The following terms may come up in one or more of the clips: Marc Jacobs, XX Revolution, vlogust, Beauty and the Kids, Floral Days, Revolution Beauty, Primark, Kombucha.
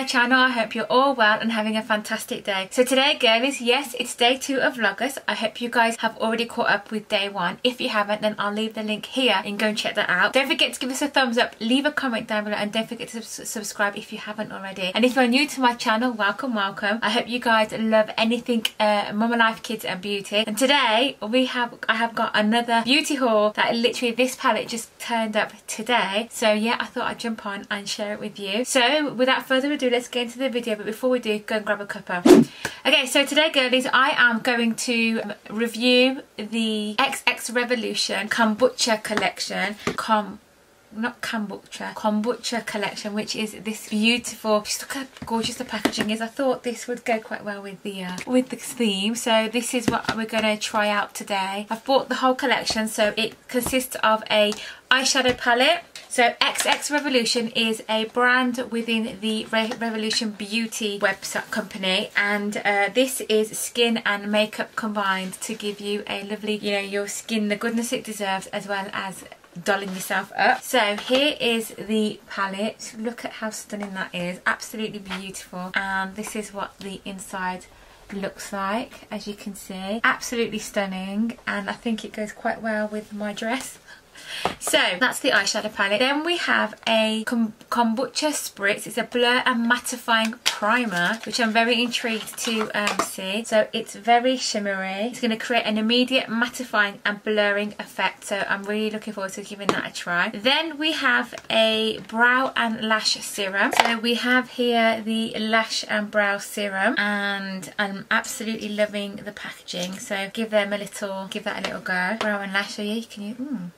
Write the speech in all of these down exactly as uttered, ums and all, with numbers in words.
my channel. I hope you're all well and having a fantastic day. So today, girlies, yes, it's day two of Vlogust. I hope you guys have already caught up with day one. If you haven't, then I'll leave the link here and go and check that out. Don't forget to give us a thumbs up, leave a comment down below, and don't forget to sub subscribe if you haven't already. And if you're new to my channel, welcome, welcome. I hope you guys love anything uh, mama life, kids and beauty. And today we have I have got another beauty haul that literally this palette just turned up today. So yeah, I thought I'd jump on and share it with you. So without further ado, let's get into the video, but before we do, go and grab a cuppa. Okay, so today, girlies, I am going to review the X X Revolution Kombucha collection. Com Not kombucha, kombucha collection, which is this beautiful. Just look how gorgeous the packaging is. I thought this would go quite well with the uh, with the theme. So this is what we're going to try out today. I've bought the whole collection, so it consists of a eyeshadow palette. So X X Revolution is a brand within the Re Revolution Beauty website company, and uh, this is skin and makeup combined to give you a lovely, you know, your skin the goodness it deserves, as well as dolling yourself up. So here is the palette. Look at how stunning that is. Absolutely beautiful. And this is what the inside looks like, as you can see. Absolutely stunning, and I think it goes quite well with my dress. So that's the eyeshadow palette. Then we have a kom kombucha spritz. It's a blur and mattifying primer, which I'm very intrigued to um, see. So it's very shimmery. It's going to create an immediate mattifying and blurring effect, so I'm really looking forward to giving that a try. Then we have a brow and lash serum. So we have here the lash and brow serum, and I'm absolutely loving the packaging, so give them a little give that a little go. Brow and lash, so yeah, you can use mm.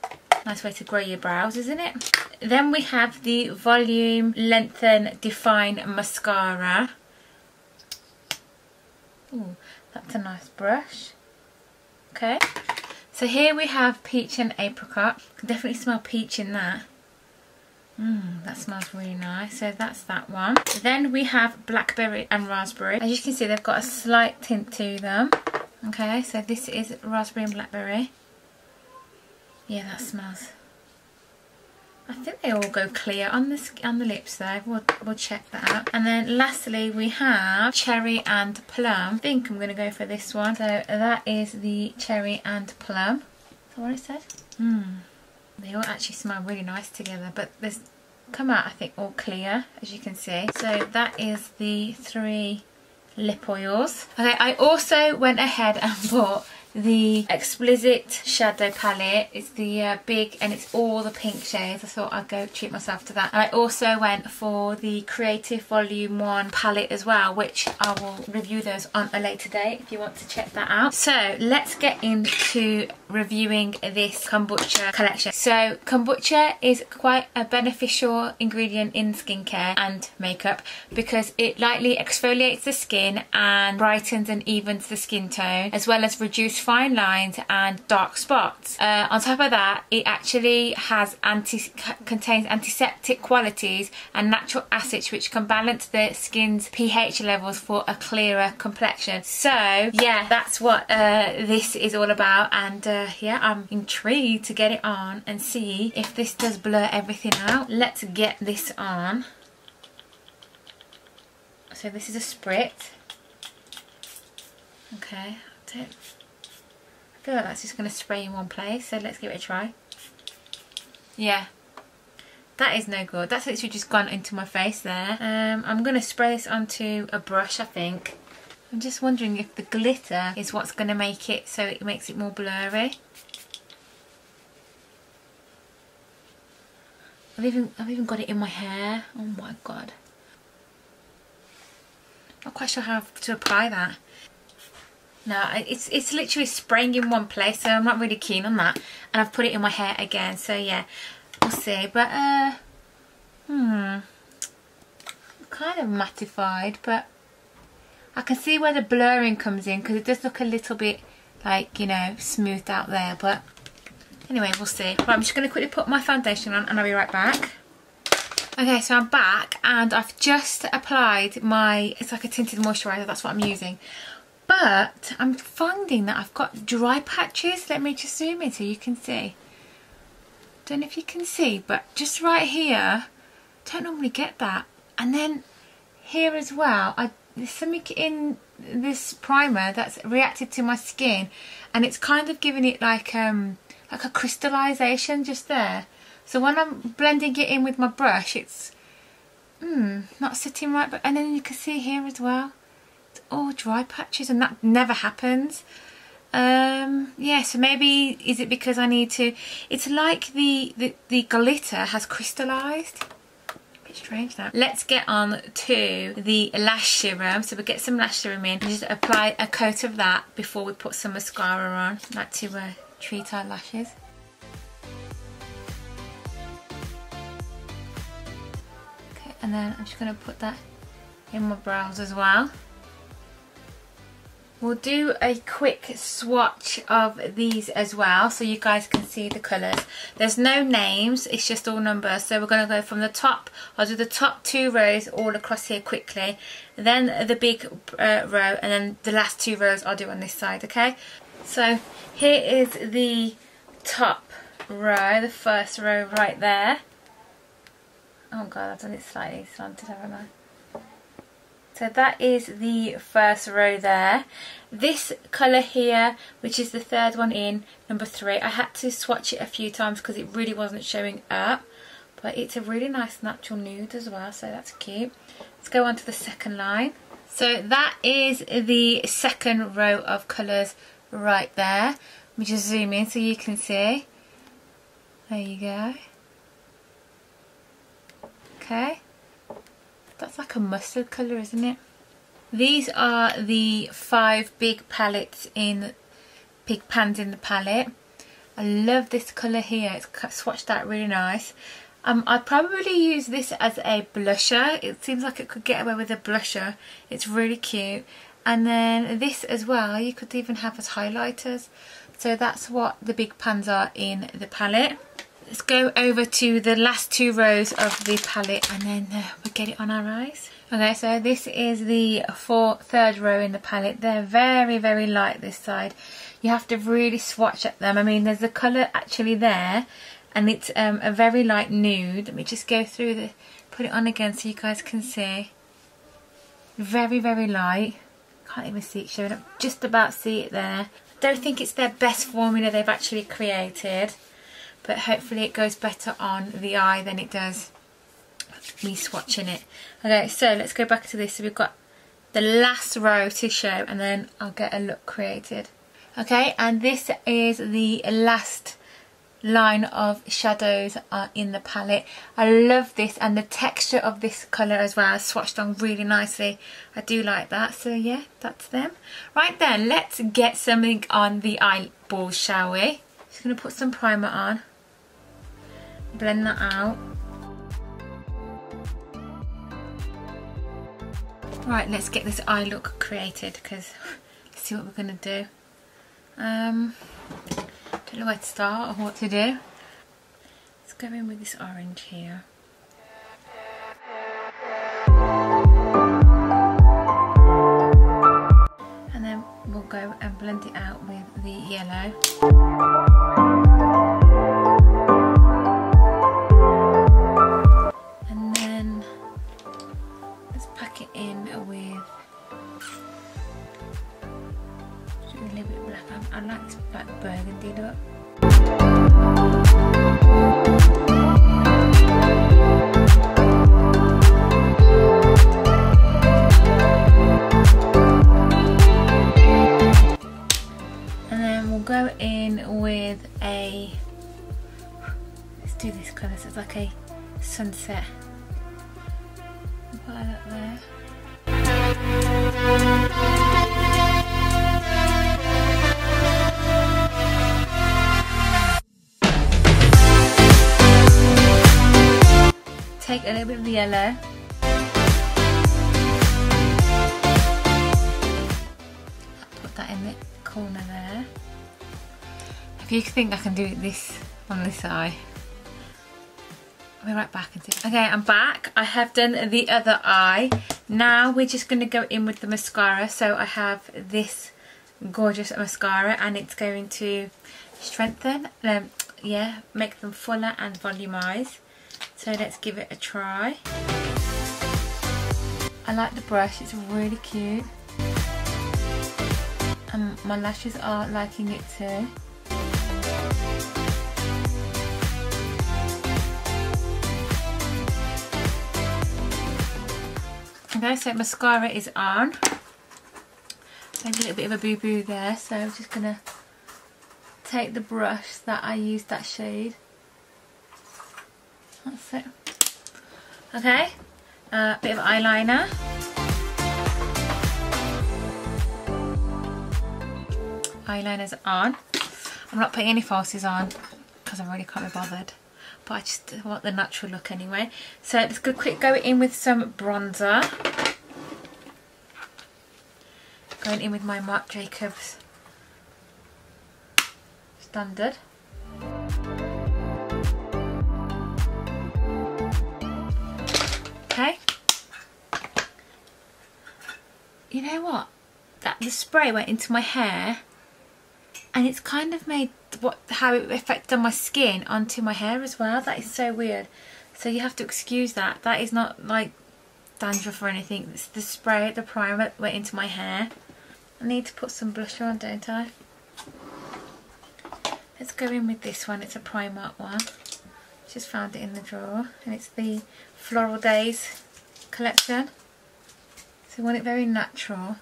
Nice way to grow your brows, isn't it? Then we have the Volume Lengthen Define Mascara. Ooh, that's a nice brush. Okay. So here we have Peach and Apricot. You can definitely smell peach in that. Mmm, that smells really nice. So that's that one. Then we have Blackberry and Raspberry. As you can see, they've got a slight tint to them. Okay, so this is Raspberry and Blackberry. Yeah, that smells. I think they all go clear on the on the lips though. We'll we'll check that out. And then lastly we have Cherry and Plum. I think I'm gonna go for this one. So that is the Cherry and Plum. Is that what it said? Mmm. They all actually smell really nice together, but there's come out I think all clear, as you can see. So that is the three lip oils. Okay, I also went ahead and bought the Explicit shadow palette. It's the uh, big, and it's all the pink shades. I thought I'd go treat myself to that. And I also went for the Creative Volume one palette as well, which I will review those on a later date if you want to check that out. So let's get into reviewing this kombucha collection. So kombucha is quite a beneficial ingredient in skincare and makeup because it lightly exfoliates the skin and brightens and evens the skin tone, as well as reduce fine lines and dark spots. Uh, on top of that, it actually has anti contains antiseptic qualities and natural acids, which can balance the skin's pH levels for a clearer complexion. So yeah, that's what uh, this is all about, and uh, yeah, I'm intrigued to get it on and see if this does blur everything out. Let's get this on. So this is a spritz. Okay, that's it. I feel like that's just going to spray in one place, so let's give it a try. Yeah, that is no good. That's literally just gone into my face there. Um, I'm going to spray this onto a brush, I think. I'm just wondering if the glitter is what's going to make it, so it makes it more blurry. I've even, I've even got it in my hair. Oh my god. Not quite sure how to apply that. No, it's it's literally spraying in one place, so I'm not really keen on that. And I've put it in my hair again, so yeah, we'll see. But uh, hmm, kind of mattified, but I can see where the blurring comes in because it does look a little bit like, you know, smoothed out there. But anyway, we'll see. Right, I'm just going to quickly put my foundation on, and I'll be right back. Okay, so I'm back, and I've just applied my. It's like a tinted moisturiser. That's what I'm using. But I'm finding that I've got dry patches. Let me just zoom in so you can see. Don't know if you can see, but just right here, don't normally get that. And then here as well, I, there's something in this primer that's reacted to my skin, and it's kind of giving it like um like a crystallization just there. So when I'm blending it in with my brush, it's mm, not sitting right. But and then you can see here as well, it's all dry patches, and that never happens. Um, yeah, so maybe is it because I need to? It's like the the, the glitter has crystallized. A bit strange that. Let's get on to the lash serum. So we we'll get some lash serum in and just apply a coat of that before we put some mascara on, like to uh, treat our lashes. Okay, and then I'm just going to put that in my brows as well. We'll do a quick swatch of these as well so you guys can see the colours. There's no names, it's just all numbers. So we're going to go from the top. I'll do the top two rows all across here quickly. Then the big uh, row, and then the last two rows I'll do on this side, okay? So here is the top row, the first row right there. Oh God, I've done it slightly slanted, haven't I? So that is the first row there. This colour here, which is the third one in, number three, I had to swatch it a few times because it really wasn't showing up. But it's a really nice natural nude as well, so that's cute. Let's go on to the second line. So that is the second row of colours right there. Let me just zoom in so you can see. There you go. Okay. That's like a mustard colour, isn't it? These are the five big palettes in big pans in the palette. I love this colour here. It's swatched out really nice. Um, I'd probably use this as a blusher. It seems like it could get away with a blusher. It's really cute. And then this as well. You could even have as highlighters. So that's what the big pans are in the palette. Let's go over to the last two rows of the palette, and then uh, we'll get it on our eyes. Okay, so this is the four, third row in the palette. They're very, very light this side. You have to really swatch at them. I mean, there's the colour actually there, and it's um, a very light nude. Let me just go through the, put it on again so you guys can see. Very, very light. Can't even see it showing up. Just about see it there. I don't think it's their best formula they've actually created, but hopefully it goes better on the eye than it does me swatching it. Okay, so let's go back to this. So we've got the last row to show, and then I'll get a look created. Okay, and this is the last line of shadows uh, in the palette. I love this, and the texture of this colour as well, swatched on really nicely. I do like that, so yeah, that's them. Right then, let's get something on the eyeballs, shall we? Just gonna put some primer on. Blend that out. Right, let's get this eye look created, because let's see what we're gonna do. Um, don't know where to start or what to do. Let's go in with this orange here. And then we'll go and blend it out with the yellow. Sunset. Put that up there. Take a little bit of the yellow. Put that in the corner there. If you think I can do this on this eye. I'll be right back and see. Okay, I'm back. I have done the other eye. Now we're just going to go in with the mascara. So I have this gorgeous mascara, and it's going to strengthen, um, yeah, make them fuller and volumize. So let's give it a try. I like the brush, it's really cute. And my lashes are liking it too. Okay, so mascara is on. Maybe a little bit of a boo-boo there, so I'm just gonna take the brush that I used, that shade. That's it. Okay, a uh, bit of eyeliner. Eyeliner's on. I'm not putting any falsies on because I really can't be bothered. But I just want the natural look anyway. So let's go quick go in with some bronzer. Going in with my Marc Jacobs Standard. Okay. You know what? That the spray went into my hair, and it's kind of made what how it affected my skin onto my hair as well. That is so weird. So you have to excuse that. That is not like dandruff or anything. It's the spray, the primer went into my hair. I need to put some blusher on, don't I? Let's go in with this one. It's a Primark one. Just found it in the drawer, and it's the Floral Days collection. So you want it very natural.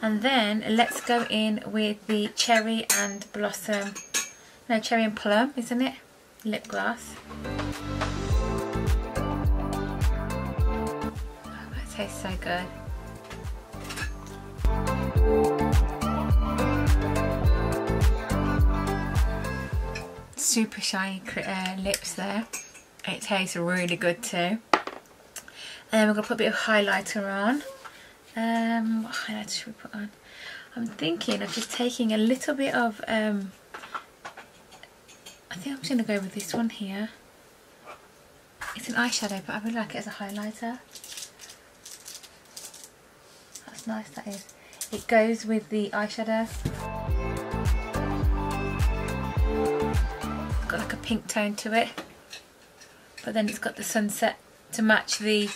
And then let's go in with the cherry and blossom, no cherry and plum, isn't it? Lip gloss. Oh, that tastes so good. Super shiny uh, lips there. It tastes really good too. And then we're gonna put a bit of highlighter on. Um, what highlighter should we put on? I'm thinking of just taking a little bit of, um, I think I'm just going to go with this one here. It's an eyeshadow, but I really like it as a highlighter. That's nice, that is. It goes with the eyeshadow. It's got like a pink tone to it, but then it's got the sunset to match the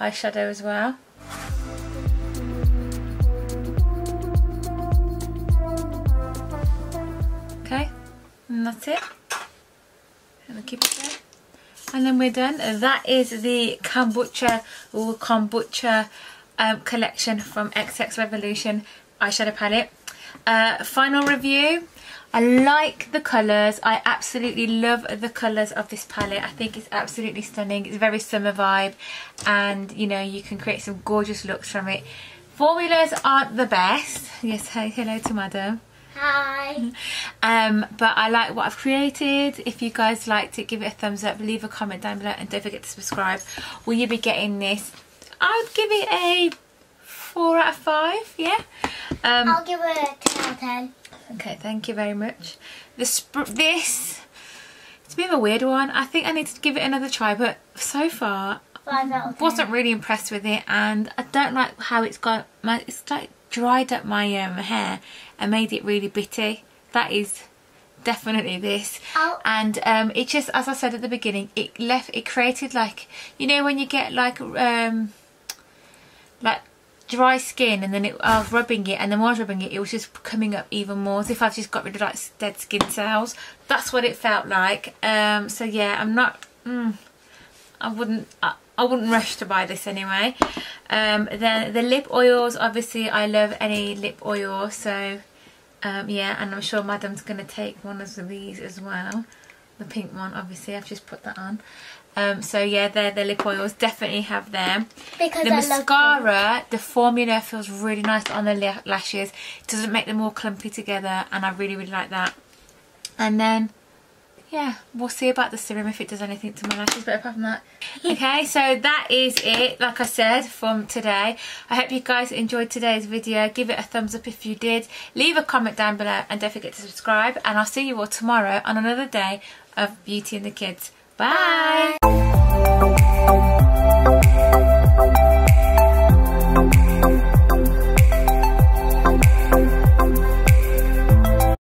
eyeshadow as well. And that's it. And keep it there. And then we're done. That is the kombucha or kombucha um, collection from X X Revolution eyeshadow palette. Uh, final review. I like the colours. I absolutely love the colours of this palette. I think it's absolutely stunning. It's a very summer vibe, and you know, you can create some gorgeous looks from it. Formulas aren't the best. Yes, hey, hello to Madam. Hi. Um, but I like what I've created. If you guys liked it, give it a thumbs up, leave a comment down below, and don't forget to subscribe. Will you be getting this? I would give it a four out of five, yeah? Um, I'll give it a ten out of ten. Okay, thank you very much. This, this, it's a bit of a weird one. I think I need to give it another try, but so far, I wasn't really impressed with it, and I don't like how it's got, my, it's like, dried up my um, hair and made it really bitty. That is definitely this. Ow. And um, it just, as I said at the beginning, it left, it created like, you know when you get like um, like dry skin, and then it, I was rubbing it, and then while I was rubbing it, it was just coming up even more, as if I've just got rid of like dead skin cells. That's what it felt like. Um, so yeah, I'm not, mm, I wouldn't, I, I wouldn't rush to buy this anyway. Um, then the lip oils, obviously I love any lip oil, so um, yeah, and I'm sure Madam's going to take one of these as well. The pink one, obviously, I've just put that on. Um, so yeah, they're the lip oils, definitely have them. Because the I mascara, the formula feels really nice on the lashes. It doesn't make them all clumpy together, and I really, really like that. And then yeah, we'll see about the serum if it does anything to my lashes, but apart from that. Okay, so that is it, like I said, from today. I hope you guys enjoyed today's video. Give it a thumbs up if you did. Leave a comment down below, and don't forget to subscribe. And I'll see you all tomorrow on another day of Beauty and the Kids. Bye! Bye.